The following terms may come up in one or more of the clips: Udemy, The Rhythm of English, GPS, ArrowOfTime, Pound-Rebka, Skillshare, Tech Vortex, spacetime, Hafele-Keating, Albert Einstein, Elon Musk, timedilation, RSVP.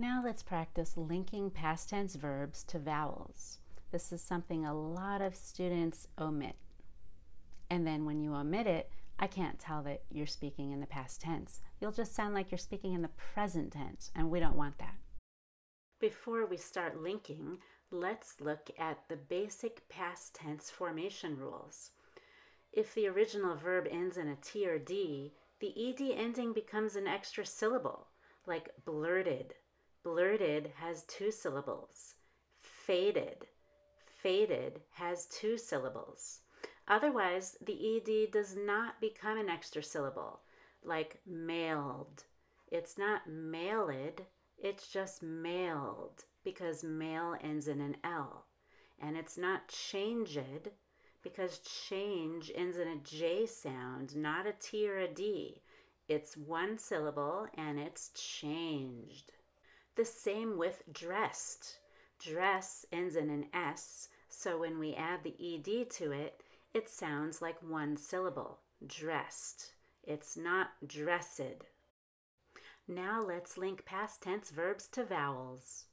Now let's practice linking past tense verbs to vowels. This is something a lot of students omit. And then when you omit it, I can't tell that you're speaking in the past tense. You'll just sound like you're speaking in the present tense, and we don't want that. Before we start linking, let's look at the basic past tense formation rules. If the original verb ends in a T or D, the ED ending becomes an extra syllable, like blurted. Blurted has two syllables. Faded. Faded has two syllables. Otherwise, the ED does not become an extra syllable, like mailed. It's not mailed, it's just mailed, because mail ends in an L. And it's not changed, because change ends in a J sound, not a T or a D. It's one syllable, and it's changed. The same with dressed. Dress ends in an S, so when we add the ED to it, it sounds like one syllable, dressed. It's not dressed. Now let's link past tense verbs to vowels.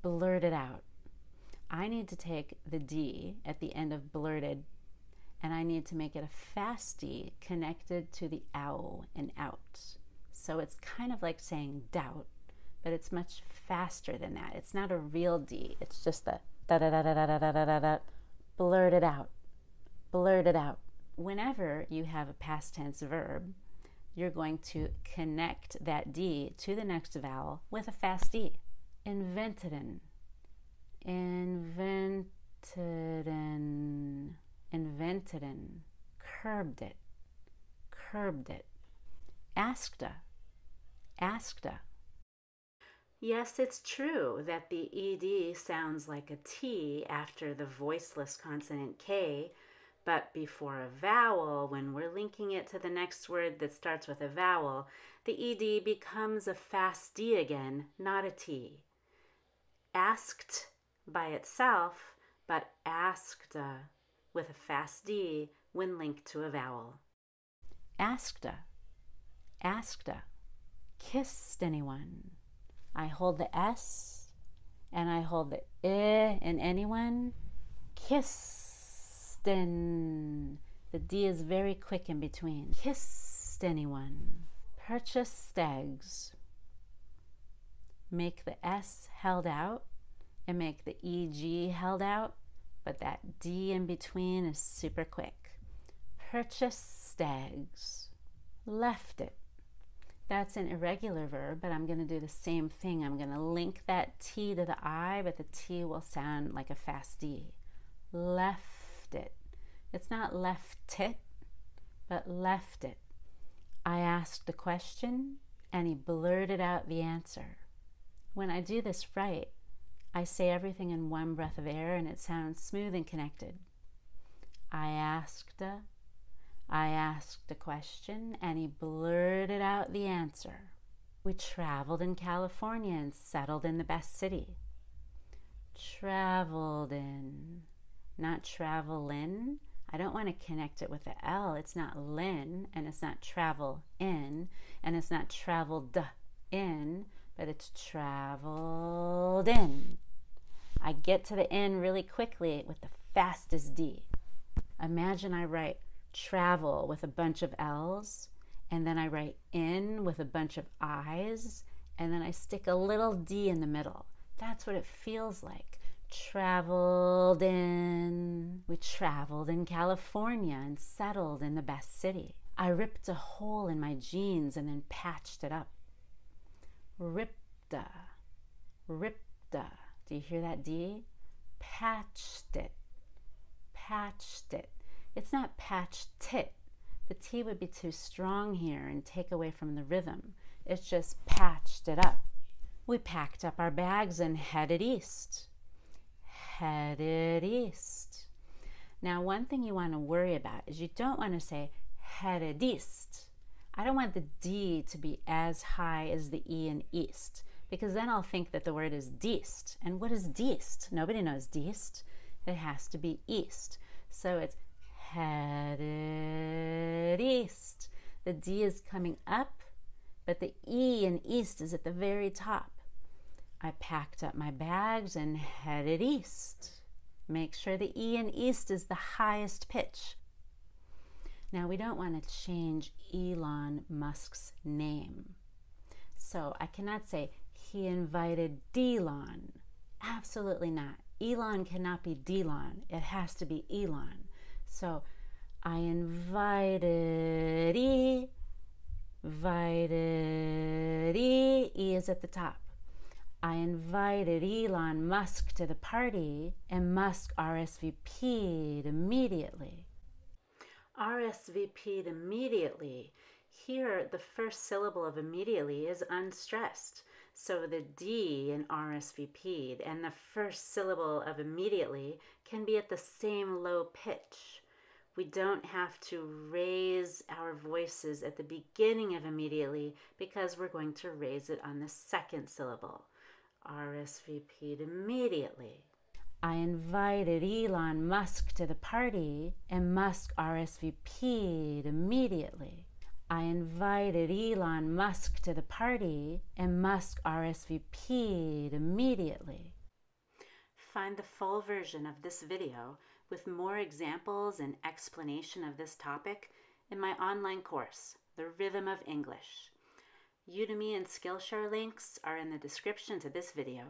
Blurted out. I need to take the D at the end of blurted, and I need to make it a fast D connected to the ow and out. So it's kind of like saying doubt, but it's much faster than that. It's not a real D, it's just the da-da-da-da-da-da-da-da-da. Blurted out. Blurted out. Whenever you have a past tense verb, you're going to connect that D to the next vowel with a fast D. Inventeden. Inventeden. Inventeden. Curbed it. Curbed it. Asked. Asked. Yes, it's true that the ED sounds like a T after the voiceless consonant K, but before a vowel, when we're linking it to the next word that starts with a vowel, the ED becomes a fast D again, not a T. Asked by itself, but asked with a fast D when linked to a vowel. Asked. Asked. Kissed anyone. I hold the S and I hold the I in anyone. Kiss. The D is very quick in between. Kissed anyone. Purchased eggs. Make the S held out and make the EG held out, but that D in between is super quick. Purchased eggs. Left it. That's an irregular verb, but I'm going to do the same thing. I'm going to link that T to the I, but the T will sound like a fast D. Left it. It's not left it, but left it. I asked a question, and he blurted out the answer. When I do this right, I say everything in one breath of air, and it sounds smooth and connected. I asked a question, and he blurted out the answer. We traveled in California and settled in the best city. Traveled in, not travel in. I don't want to connect it with the L. It's not lin, and it's not travel in, and it's not traveled in, but it's traveled in. I get to the in really quickly with the fastest D. Imagine I write travel with a bunch of L's, and then I write in with a bunch of I's, and then I stick a little D in the middle. That's what it feels like. Traveled in. We traveled in California and settled in the best city. I ripped a hole in my jeans and then patched it up. Ripped-a. Ripped-a. Do you hear that D? Patched it. Patched it. It's not patched it. The T would be too strong here and take away from the rhythm. It's just patched it up. We packed up our bags and headed east. Headed east. Now, one thing you want to worry about is you don't want to say headed east. I don't want the D to be as high as the E in east, because then I'll think that the word is deast. And what is deast? Nobody knows deast. It has to be east. So it's headed east. The D is coming up, but the E in east is at the very top. I packed up my bags and headed east. Make sure the E in east is the highest pitch. Now, we don't want to change Elon Musk's name. So I cannot say he invited Delon. Absolutely not. Elon cannot be Delon. It has to be Elon. So I invited E. Invited E. E is at the top. I invited Elon Musk to the party, and Musk RSVP'd immediately. RSVP'd immediately. Here, the first syllable of immediately is unstressed. So the D in RSVP'd and the first syllable of immediately can be at the same low pitch. We don't have to raise our voices at the beginning of immediately because we're going to raise it on the second syllable. RSVP'd immediately. I invited Elon Musk to the party, and Musk RSVP'd immediately. I invited Elon Musk to the party, and Musk RSVP'd immediately. Find the full version of this video with more examples and explanation of this topic in my online course, The Rhythm of English. Udemy and Skillshare links are in the description to this video.